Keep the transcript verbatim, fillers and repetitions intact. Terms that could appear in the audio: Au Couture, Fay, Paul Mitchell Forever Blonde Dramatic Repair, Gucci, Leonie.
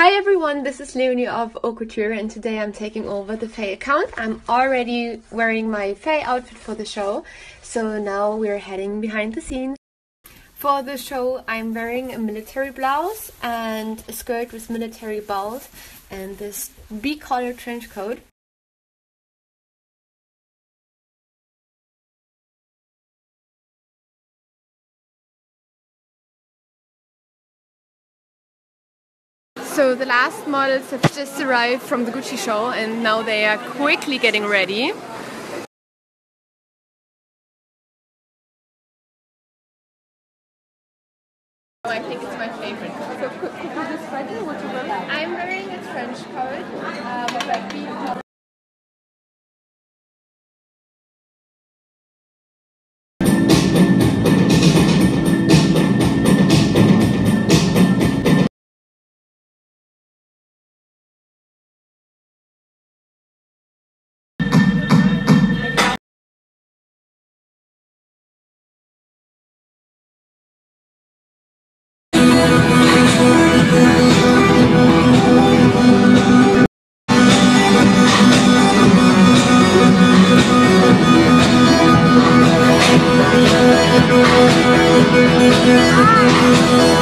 Hi everyone, this is Leonie of Au Couture and today I'm taking over the Fay account. I'm already wearing my Fay outfit for the show, so now we're heading behind the scenes. For the show I'm wearing a military blouse and a skirt with military belt and this B-collar trench coat. So the last models have just arrived from the Gucci show and now they are quickly getting ready. Oh, I think it's my favorite. So could, could you describe it? What you wearing? I'm wearing a trench coat uh, with like bead collar. Bye.